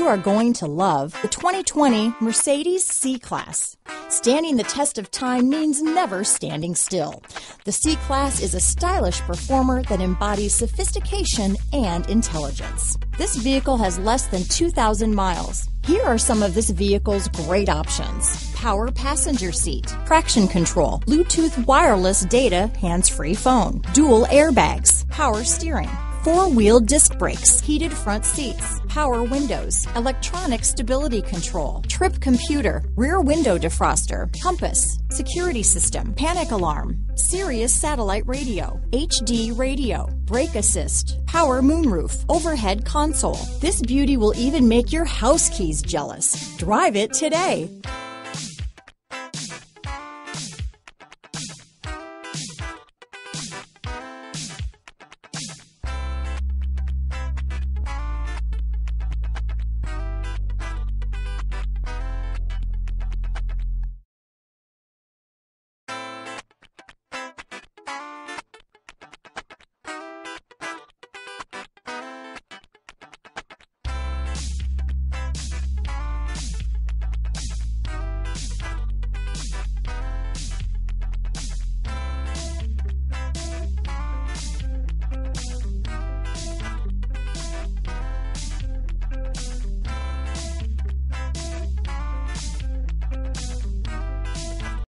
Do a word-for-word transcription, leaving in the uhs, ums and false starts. you are going to love the twenty twenty Mercedes C-Class. Standing the test of time means never standing still. The C-Class is a stylish performer that embodies sophistication and intelligence. This vehicle has less than two thousand miles. Here are some of this vehicle's great options: power passenger seat, traction control, Bluetooth wireless data, hands-free phone, dual airbags, power steering, four-wheel disc brakes, heated front seats, power windows, electronic stability control, trip computer, rear window defroster, compass, security system, panic alarm, Sirius satellite radio, H D radio, brake assist, power moonroof, overhead console. This beauty will even make your house keys jealous. Drive it today.